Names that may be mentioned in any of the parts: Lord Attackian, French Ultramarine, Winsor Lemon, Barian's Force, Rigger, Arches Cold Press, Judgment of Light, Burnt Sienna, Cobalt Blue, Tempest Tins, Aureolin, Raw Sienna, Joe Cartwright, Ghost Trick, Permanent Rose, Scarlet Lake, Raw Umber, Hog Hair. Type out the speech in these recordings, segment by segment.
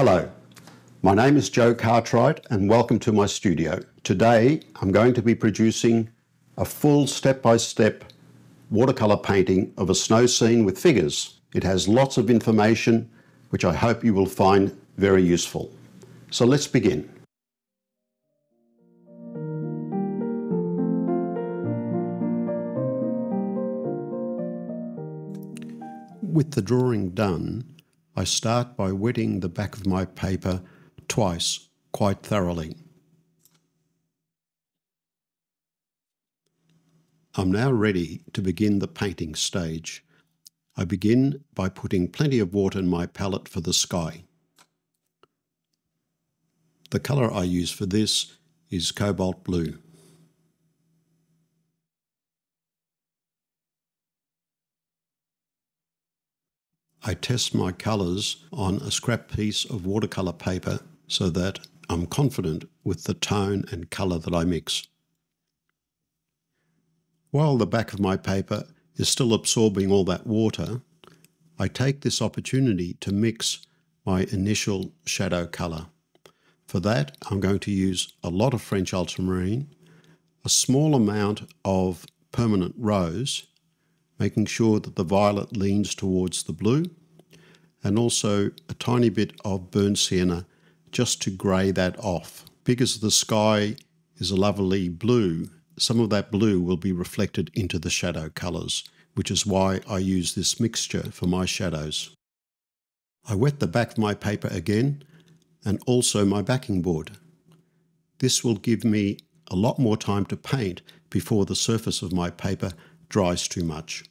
Hello, my name is Joe Cartwright and welcome to my studio. Today I'm going to be producing a full step-by-step watercolour painting of a snow scene with figures. It has lots of information which I hope you will find very useful. So let's begin. With the drawing done, I start by wetting the back of my paper twice, quite thoroughly. I'm now ready to begin the painting stage. I begin by putting plenty of water in my palette for the sky. The colour I use for this is Cobalt Blue. I test my colours on a scrap piece of watercolour paper so that I'm confident with the tone and colour that I mix. While the back of my paper is still absorbing all that water, I take this opportunity to mix my initial shadow colour. For that, I'm going to use a lot of French Ultramarine, a small amount of Permanent Rose, making sure that the violet leans towards the blue, and also a tiny bit of Burnt Sienna just to grey that off. Because the sky is a lovely blue, some of that blue will be reflected into the shadow colours, which is why I use this mixture for my shadows. I wet the back of my paper again and also my backing board. This will give me a lot more time to paint before the surface of my paper dries too much.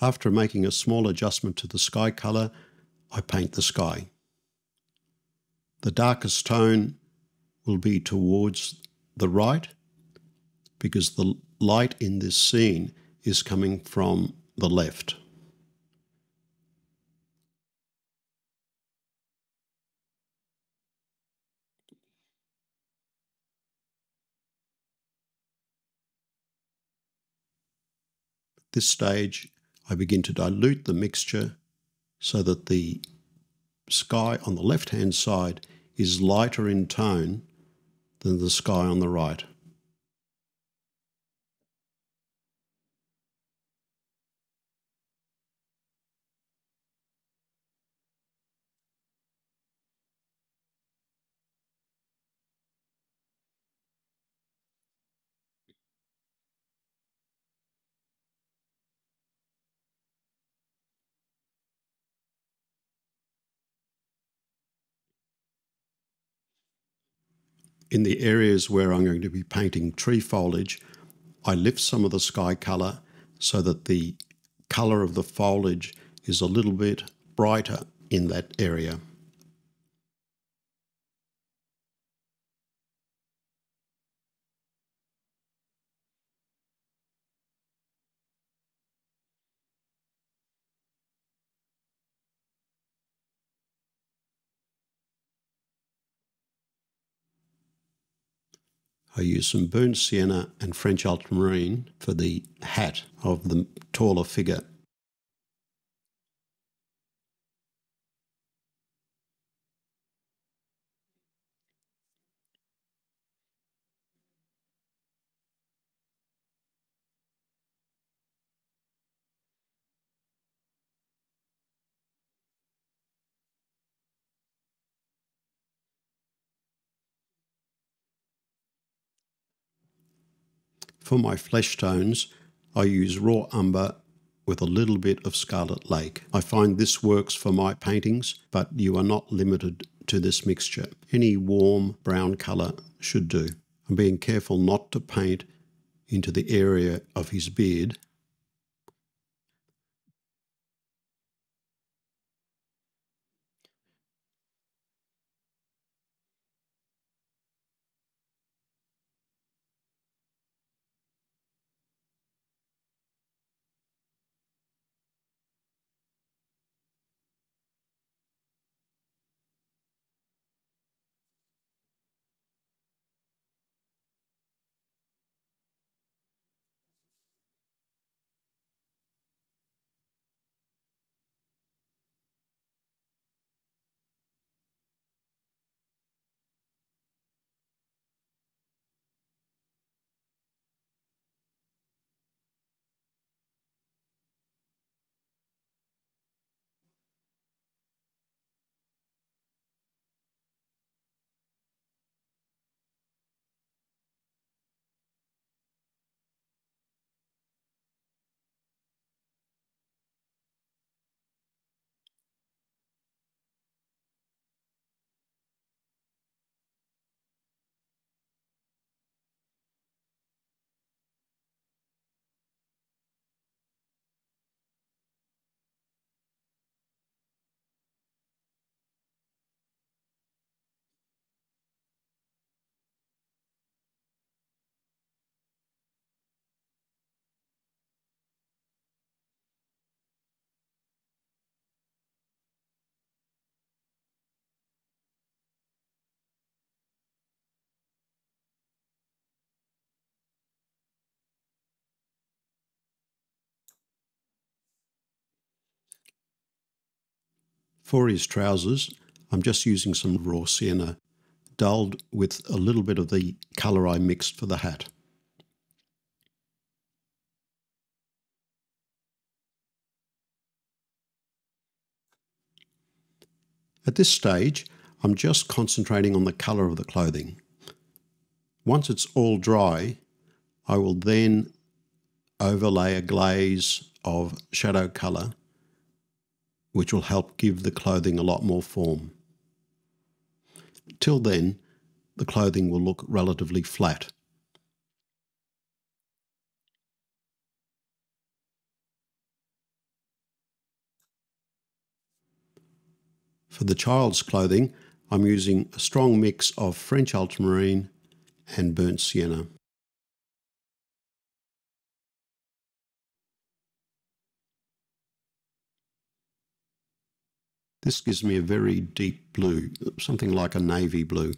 After making a small adjustment to the sky colour, I paint the sky. The darkest tone will be towards the right because the light in this scene is coming from the left. At this stage, I begin to dilute the mixture so that the sky on the left-hand side is lighter in tone than the sky on the right. In the areas where I'm going to be painting tree foliage, I lift some of the sky colour so that the colour of the foliage is a little bit brighter in that area. I use some Burnt Sienna and French Ultramarine for the hat of the taller figure. For my flesh tones, I use Raw Umber with a little bit of Scarlet Lake. I find this works for my paintings, but you are not limited to this mixture. Any warm brown colour should do. I'm being careful not to paint into the area of his beard. For his trousers, I'm just using some raw sienna, dulled with a little bit of the colour I mixed for the hat. At this stage, I'm just concentrating on the colour of the clothing. Once it's all dry, I will then overlay a glaze of shadow colour, which will help give the clothing a lot more form. Till then, the clothing will look relatively flat. For the child's clothing, I'm using a strong mix of French ultramarine and burnt sienna. This gives me a very deep blue, something like a navy blue.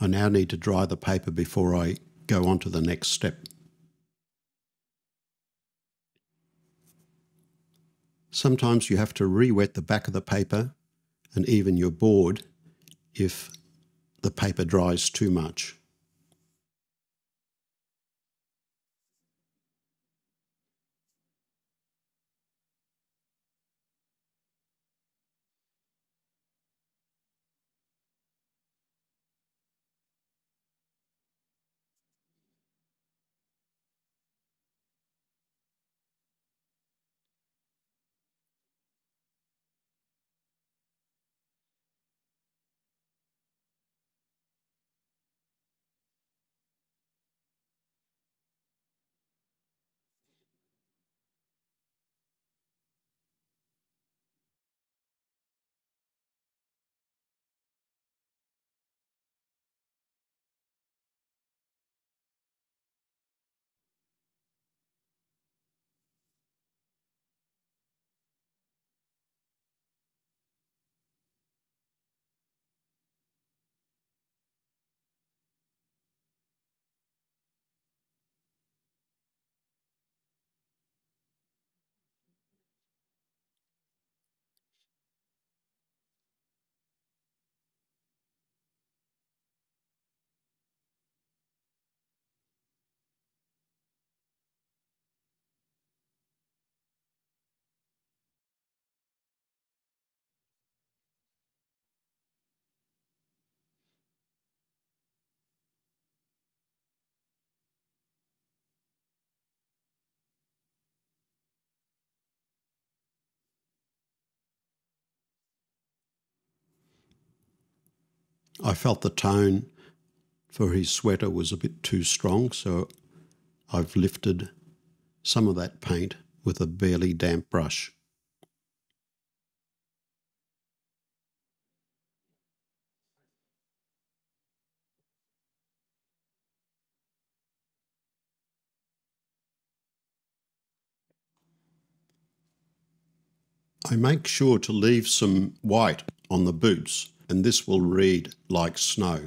I now need to dry the paper before I go on to the next step. Sometimes you have to re-wet the back of the paper and even your board if the paper dries too much. I felt the tone for his sweater was a bit too strong, so I've lifted some of that paint with a barely damp brush. I make sure to leave some white on the boots, and this will read like snow.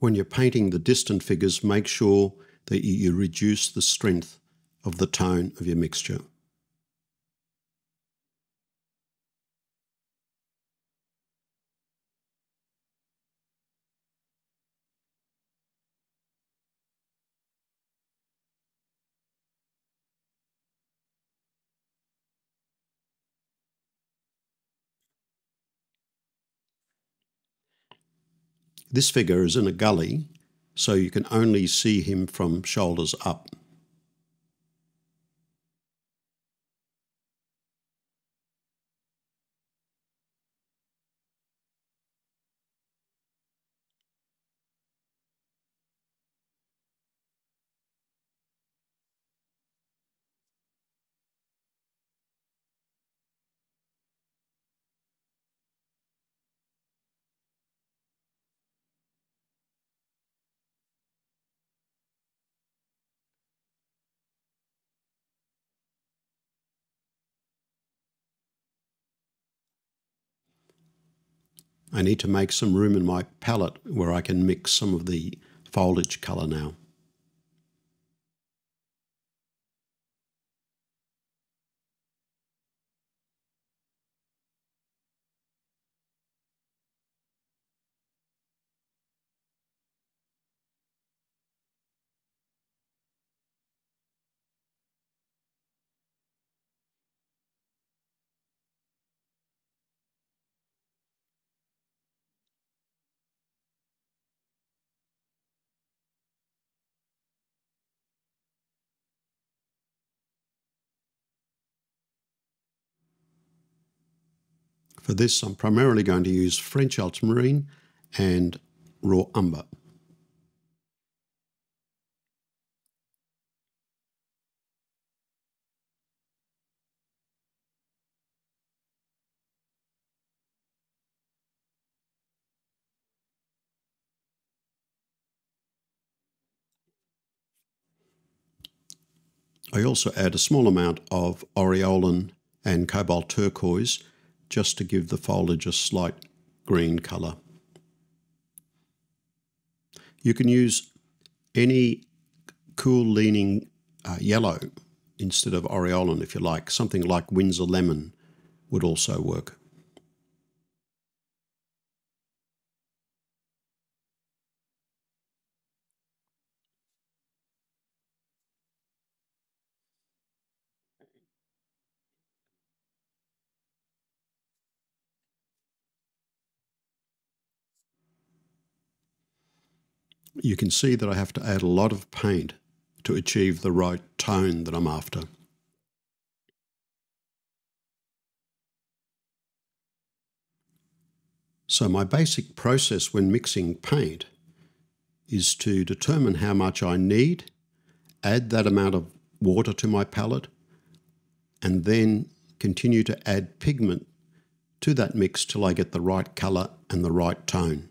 when you're painting the distant figures, make sure that you reduce the strength of the tone of your mixture. This figure is in a gully, so you can only see him from shoulders up. I need to make some room in my palette where I can mix some of the foliage colour now. For this, I'm primarily going to use French Ultramarine and Raw Umber. I also add a small amount of Aureolin and Cobalt Turquoise, just to give the foliage a slight green colour. You can use any cool-leaning yellow instead of Aureolin if you like. Something like Winsor Lemon would also work. You can see that I have to add a lot of paint to achieve the right tone that I'm after. So my basic process when mixing paint is to determine how much I need, add that amount of water to my palette, and then continue to add pigment to that mix till I get the right colour and the right tone.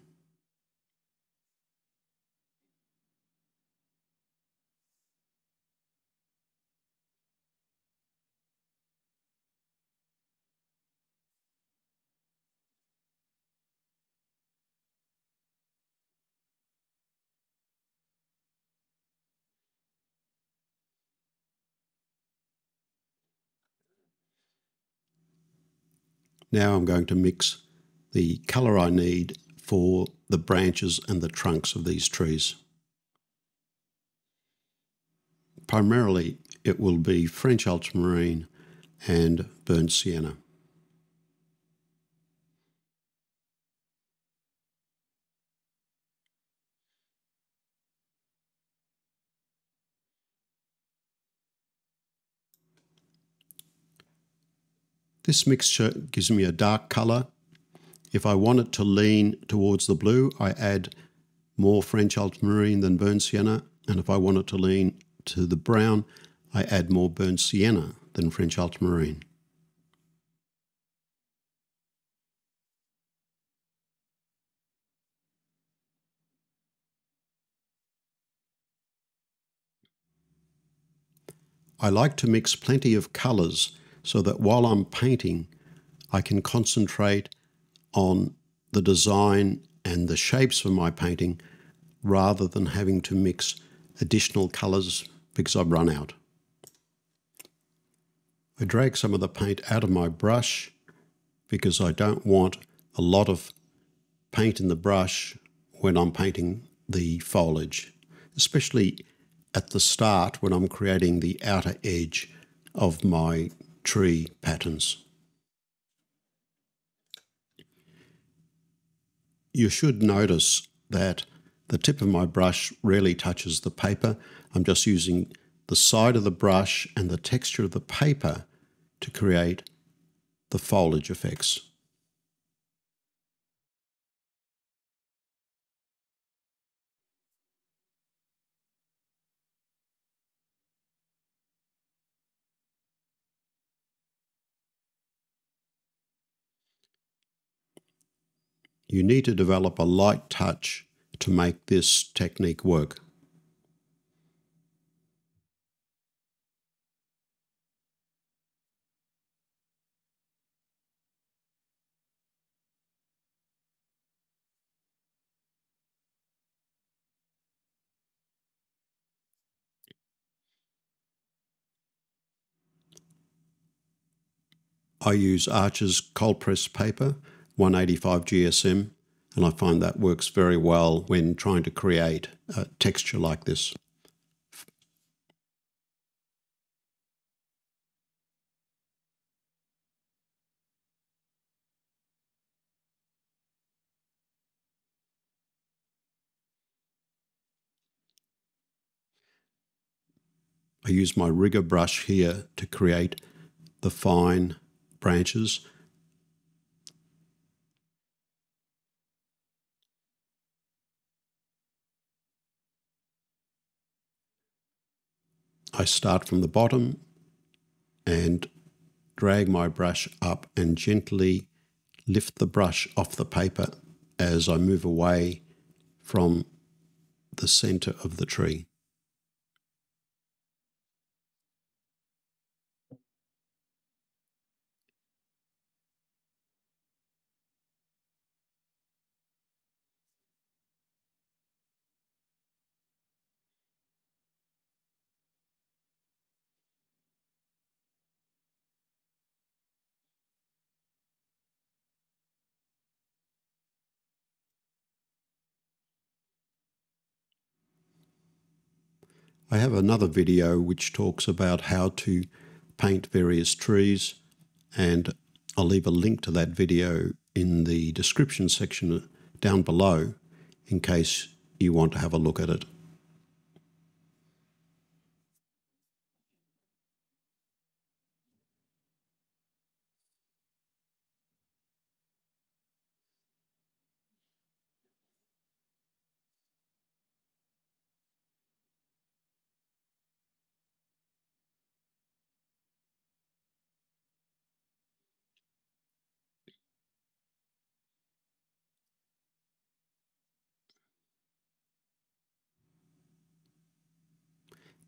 Now I'm going to mix the colour I need for the branches and the trunks of these trees. Primarily it will be French Ultramarine and Burnt Sienna. This mixture gives me a dark colour. If I want it to lean towards the blue, I add more French Ultramarine than Burnt Sienna, and if I want it to lean to the brown, I add more Burnt Sienna than French Ultramarine. I like to mix plenty of colours, so that while I'm painting, I can concentrate on the design and the shapes of my painting rather than having to mix additional colours because I've run out. I drag some of the paint out of my brush because I don't want a lot of paint in the brush when I'm painting the foliage, especially at the start when I'm creating the outer edge of my tree patterns. You should notice that the tip of my brush rarely touches the paper. I'm just using the side of the brush and the texture of the paper to create the foliage effects. You need to develop a light touch to make this technique work. I use Arches Cold Press paper, 185 GSM, and I find that works very well when trying to create a texture like this. I use my Rigger brush here to create the fine branches. I start from the bottom and drag my brush up and gently lift the brush off the paper as I move away from the center of the tree. I have another video which talks about how to paint various trees, and I'll leave a link to that video in the description section down below in case you want to have a look at it.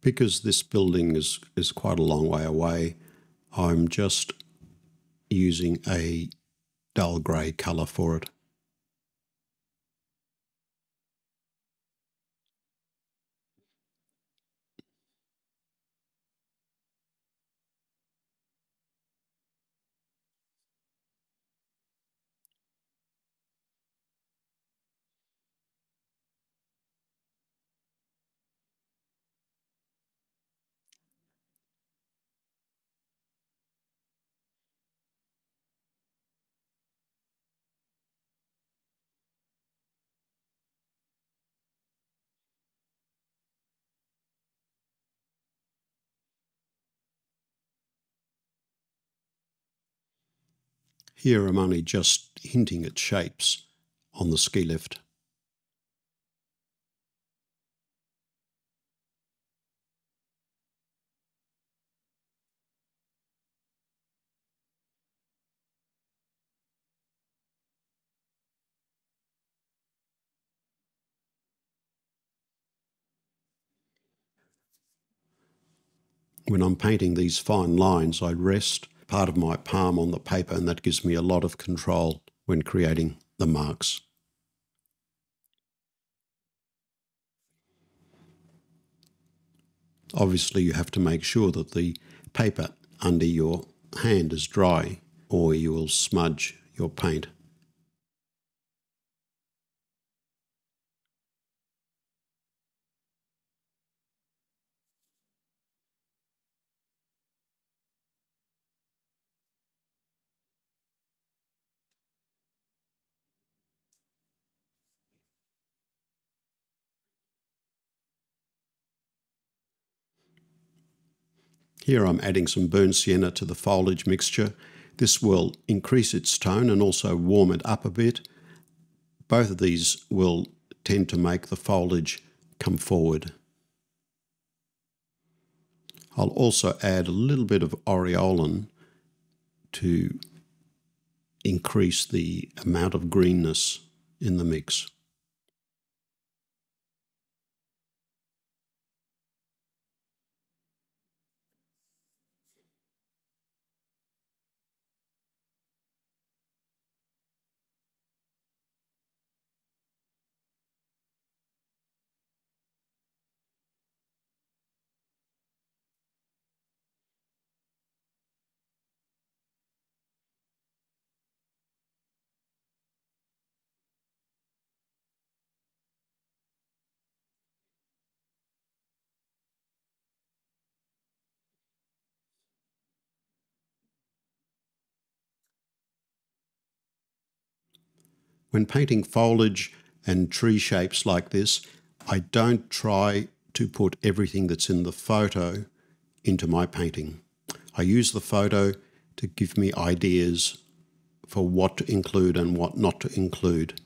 Because this building is quite a long way away, I'm just using a dull grey colour for it. Here I'm only just hinting at shapes on the ski lift. When I'm painting these fine lines, I rest part of my palm on the paper, and that gives me a lot of control when creating the marks. Obviously you have to make sure that the paper under your hand is dry or you will smudge your paint. Here I'm adding some burnt sienna to the foliage mixture. This will increase its tone and also warm it up a bit. Both of these will tend to make the foliage come forward. I'll also add a little bit of aureolin to increase the amount of greenness in the mix. When painting foliage and tree shapes like this, I don't try to put everything that's in the photo into my painting. I use the photo to give me ideas for what to include and what not to include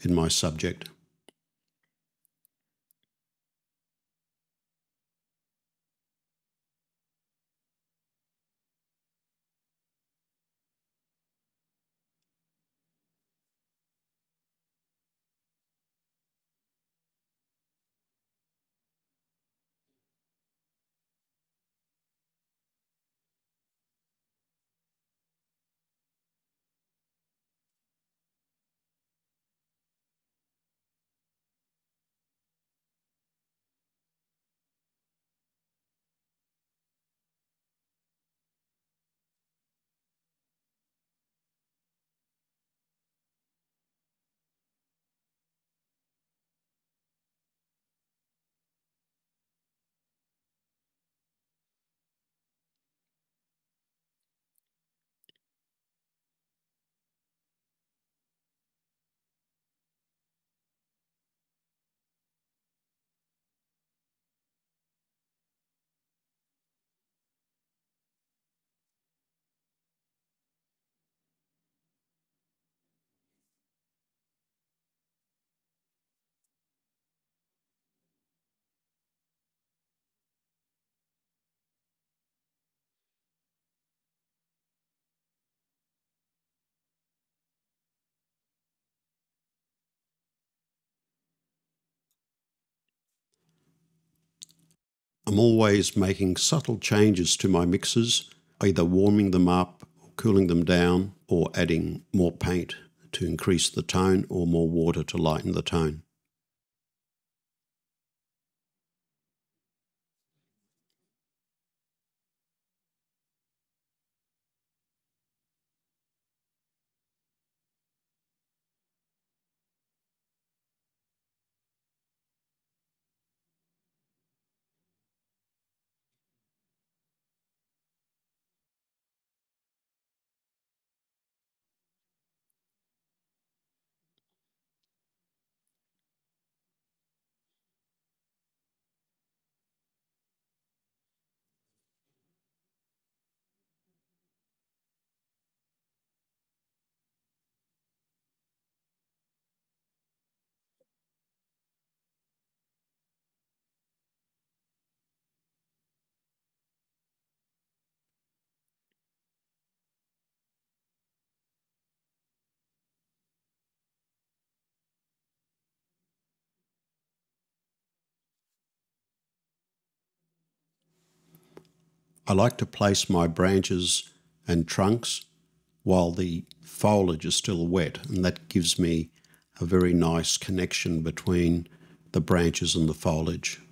in my subject. I'm always making subtle changes to my mixes, either warming them up, cooling them down, or adding more paint to increase the tone or more water to lighten the tone. I like to place my branches and trunks while the foliage is still wet, and that gives me a very nice connection between the branches and the foliage.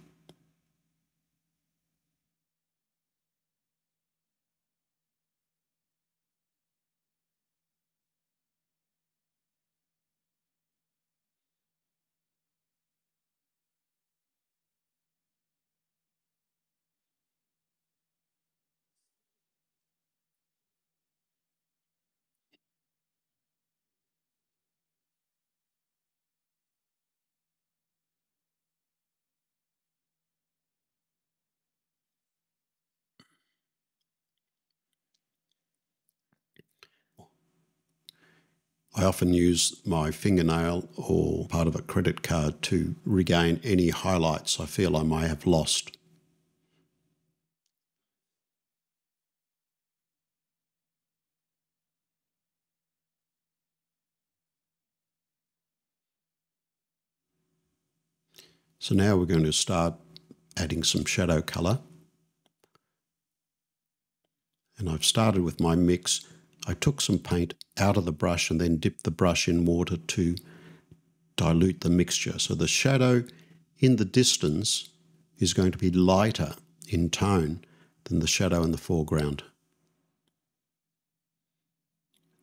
I often use my fingernail or part of a credit card to regain any highlights I feel I may have lost. So now we're going to start adding some shadow colour. And I've started with my mix. I took some paint out of the brush and then dipped the brush in water to dilute the mixture. So the shadow in the distance is going to be lighter in tone than the shadow in the foreground.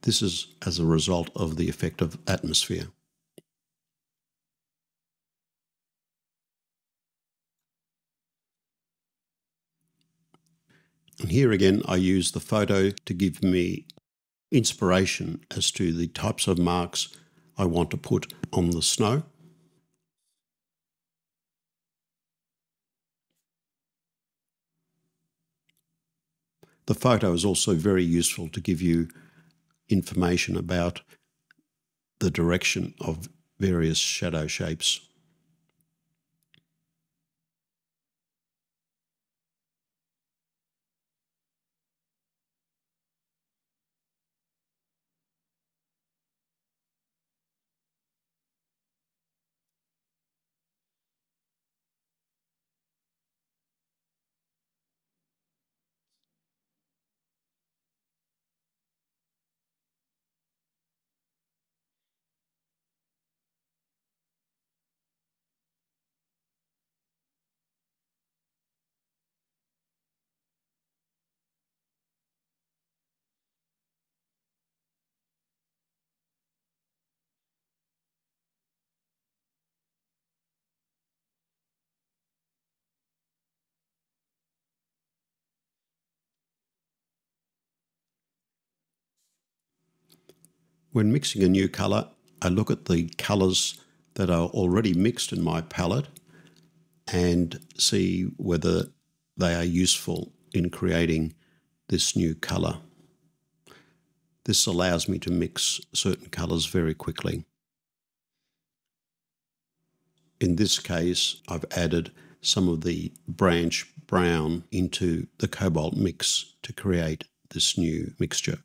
This is as a result of the effect of atmosphere. And here again, I use the photo to give me inspiration as to the types of marks I want to put on the snow. The photo is also very useful to give you information about the direction of various shadow shapes. When mixing a new colour, I look at the colours that are already mixed in my palette and see whether they are useful in creating this new colour. This allows me to mix certain colours very quickly. In this case, I've added some of the branch brown into the cobalt mix to create this new mixture.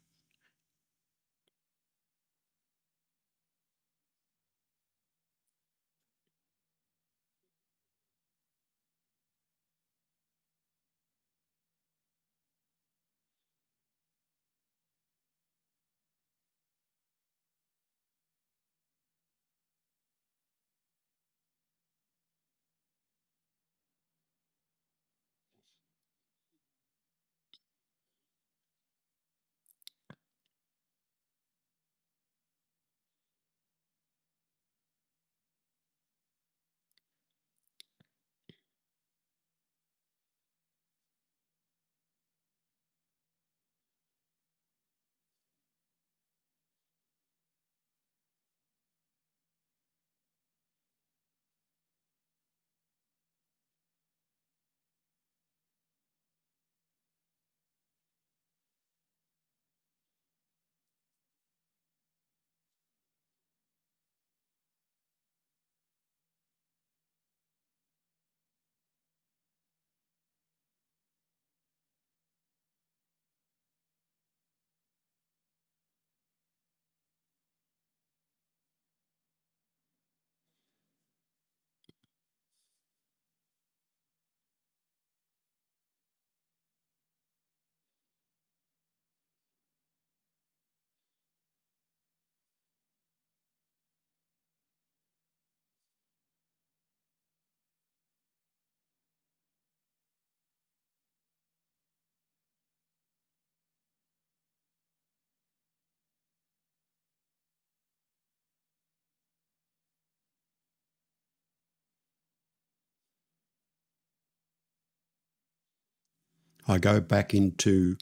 I go back into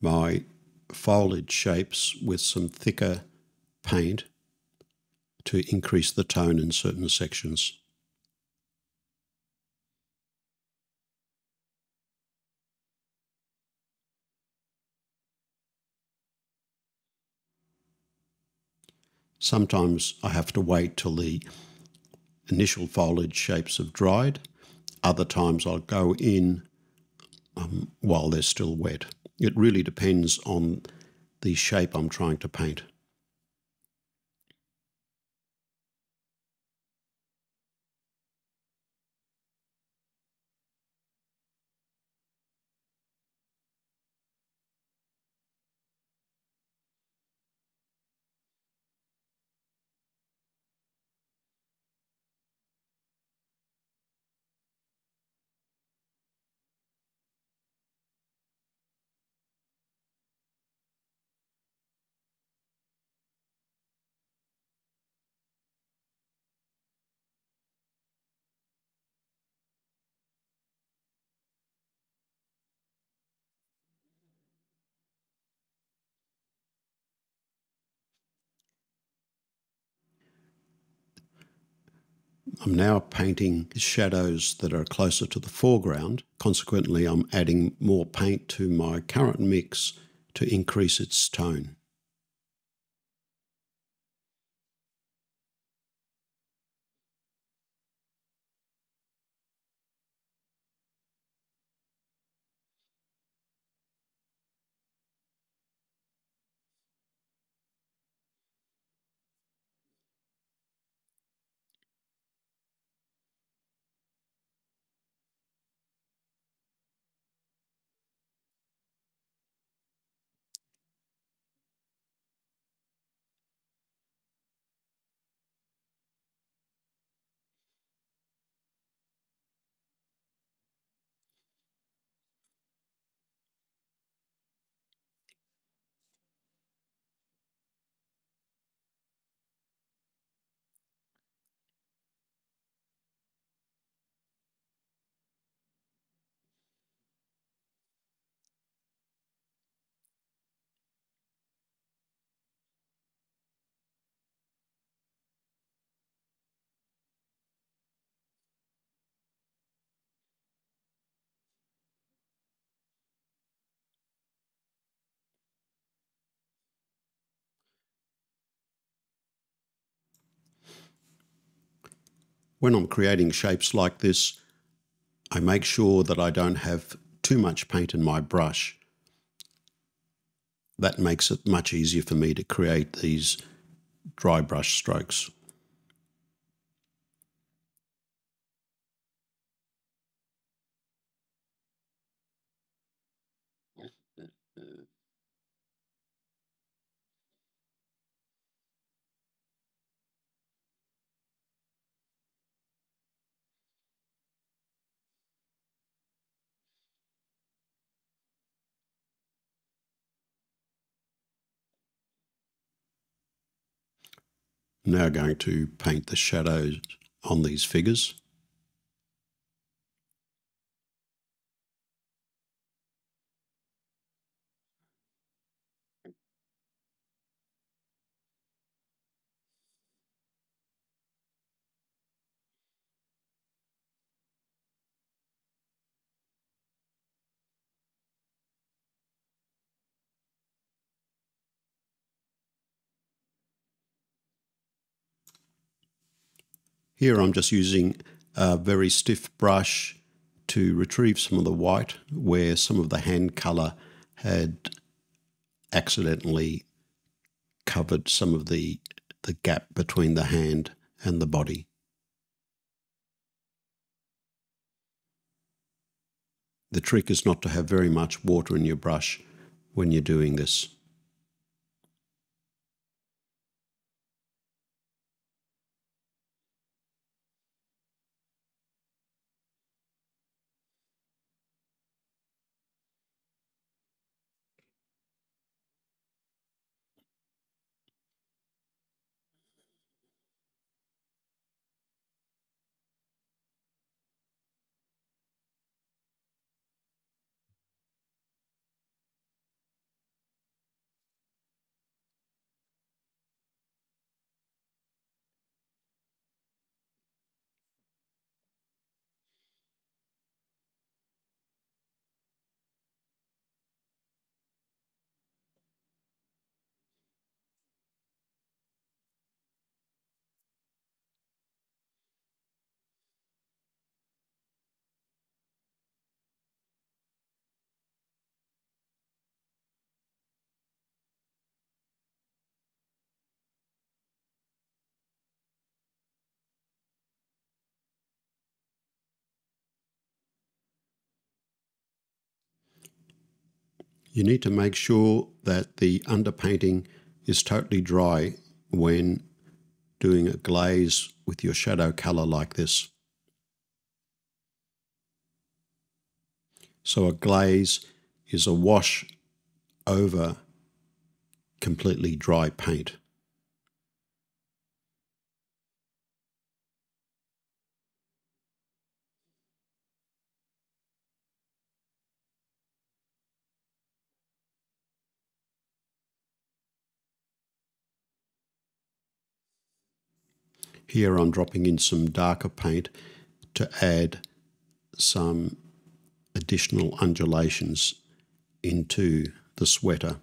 my foliage shapes with some thicker paint to increase the tone in certain sections. Sometimes I have to wait till the initial foliage shapes have dried. Other times I'll go in while they're still wet. It really depends on the shape I'm trying to paint. I'm now painting shadows that are closer to the foreground. Consequently, I'm adding more paint to my current mix to increase its tone. When I'm creating shapes like this, I make sure that I don't have too much paint in my brush. That makes it much easier for me to create these dry brush strokes. Now going to paint the shadows on these figures. Here I'm just using a very stiff brush to retrieve some of the white where some of the hand colour had accidentally covered some of the gap between the hand and the body. The trick is not to have very much water in your brush when you're doing this. You need to make sure that the underpainting is totally dry when doing a glaze with your shadow colour like this. So a glaze is a wash over completely dry paint. Here I'm dropping in some darker paint to add some additional undulations into the sweater.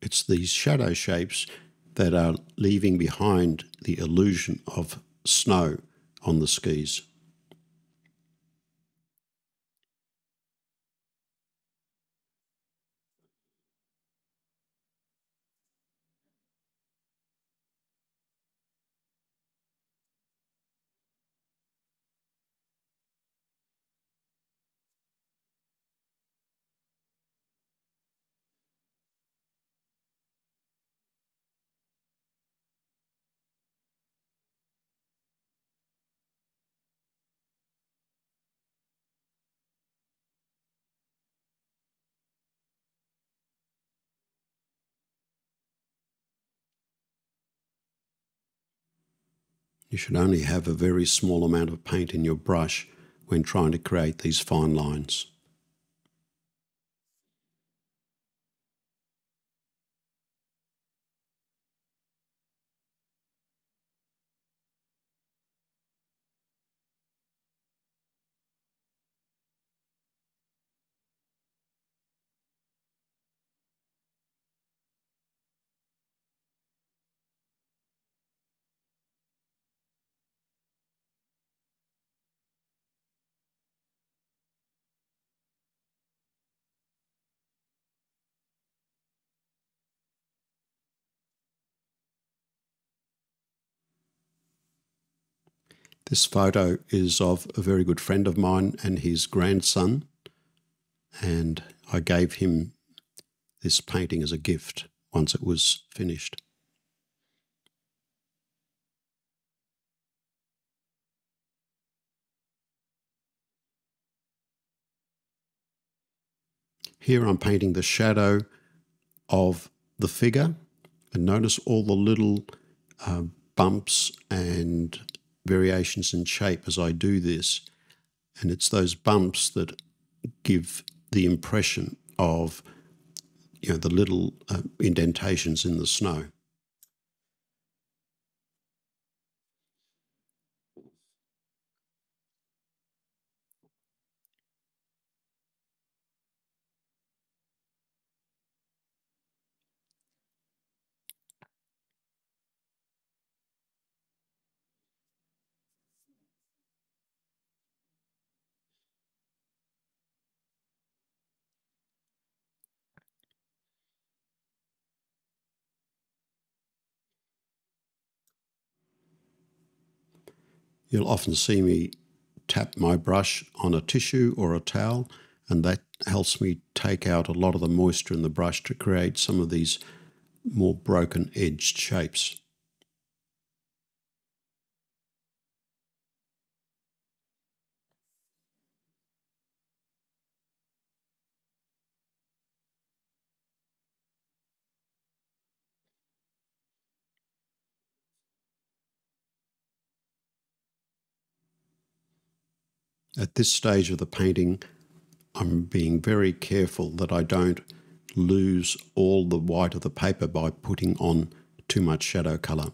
It's these shadow shapes that are leaving behind the illusion of snow on the skis. You should only have a very small amount of paint in your brush when trying to create these fine lines. This photo is of a very good friend of mine and his grandson, and I gave him this painting as a gift once it was finished. Here I'm painting the shadow of the figure, and notice all the little bumps and variations in shape as I do this, and it's those bumps that give the impression of, you know, the little indentations in the snow. You'll often see me tap my brush on a tissue or a towel, and that helps me take out a lot of the moisture in the brush to create some of these more broken edged shapes. At this stage of the painting, I'm being very careful that I don't lose all the white of the paper by putting on too much shadow colour.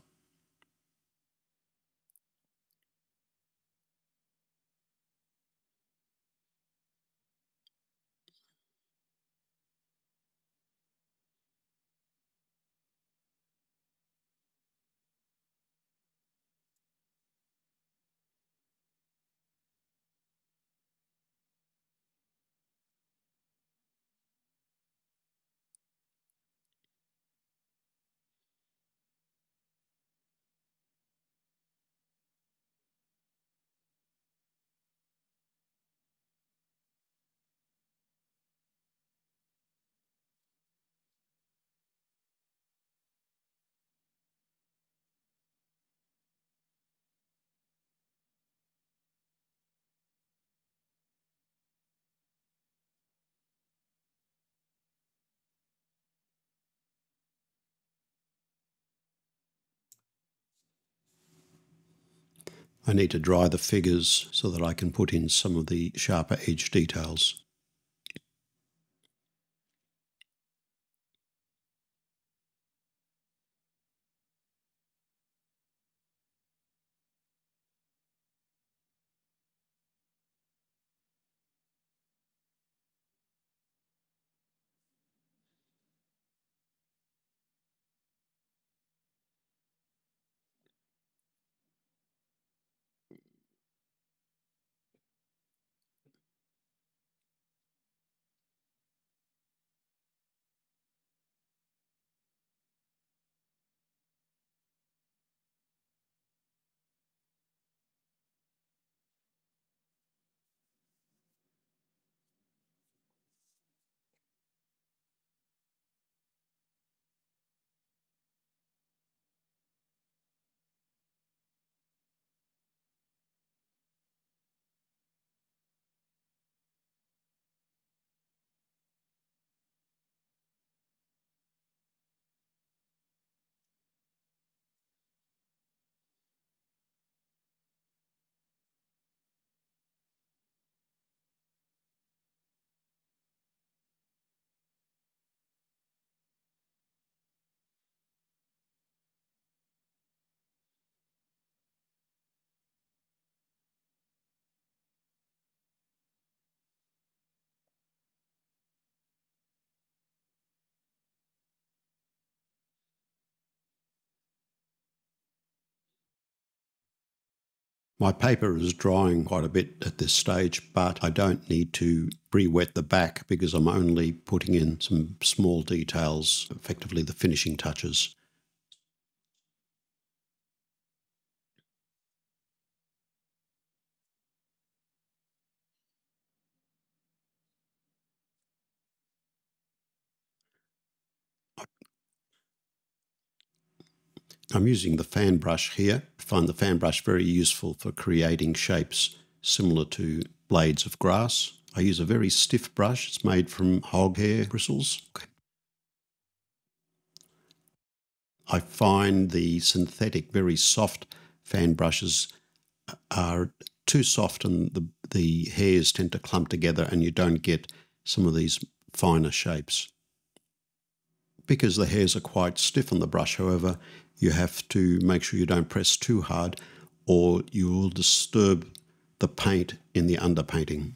I need to dry the figures so that I can put in some of the sharper edge details. My paper is drying quite a bit at this stage, but I don't need to re-wet the back because I'm only putting in some small details, effectively the finishing touches. I'm using the fan brush here. I find the fan brush very useful for creating shapes similar to blades of grass. I use a very stiff brush. It's made from hog hair bristles. I find the synthetic, very soft fan brushes are too soft and the hairs tend to clump together and you don't get some of these finer shapes. Because the hairs are quite stiff on the brush, however, you have to make sure you don't press too hard or you'll disturb the paint in the underpainting.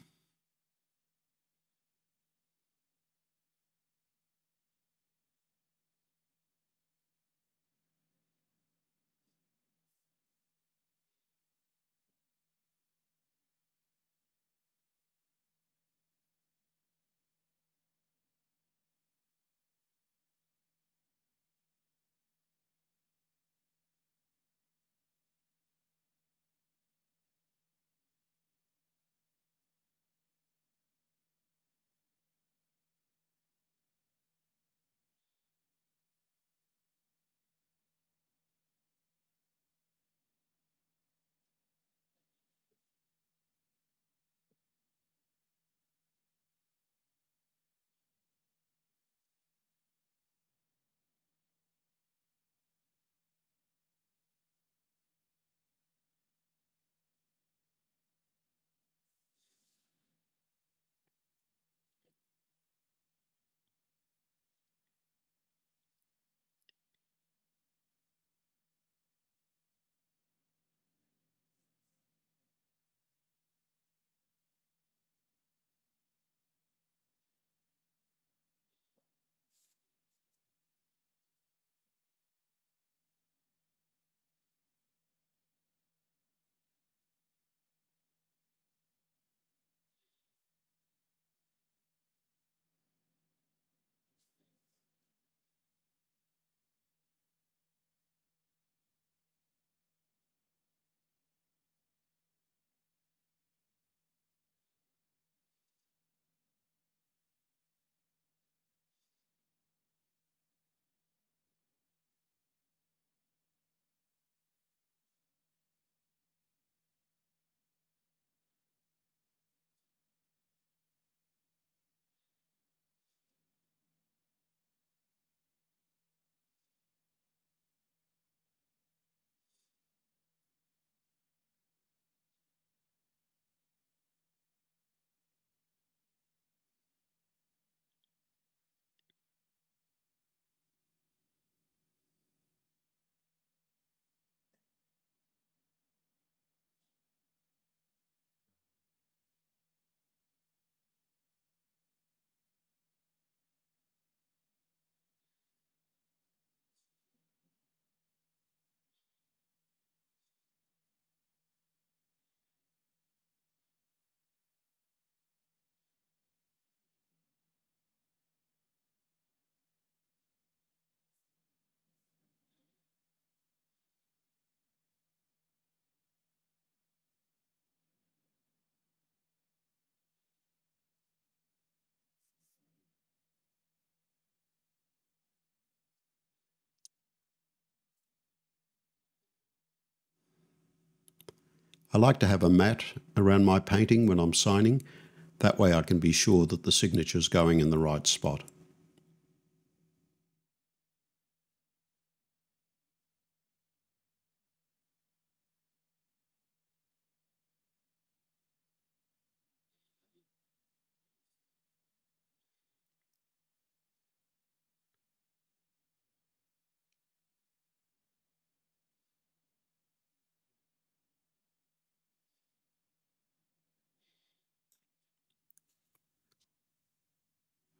I like to have a mat around my painting when I'm signing. That way I can be sure that the signature's going in the right spot.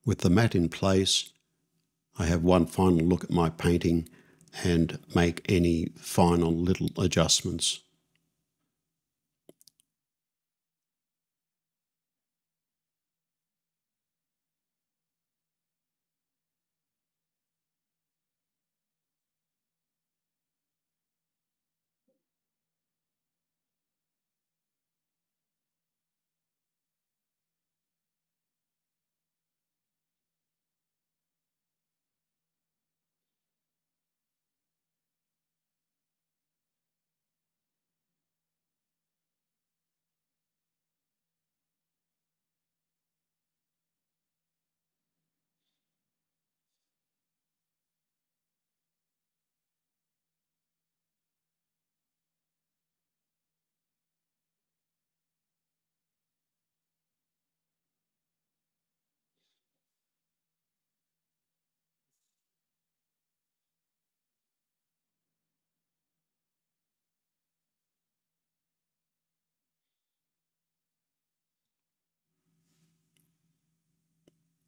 With the mat in place, I have one final look at my painting and make any final little adjustments.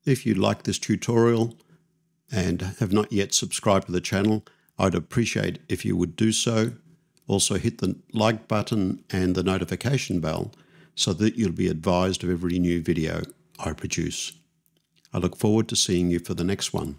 If you like this tutorial and have not yet subscribed to the channel, I'd appreciate if you would do so. Also hit the like button and the notification bell so that you'll be advised of every new video I produce. I look forward to seeing you for the next one.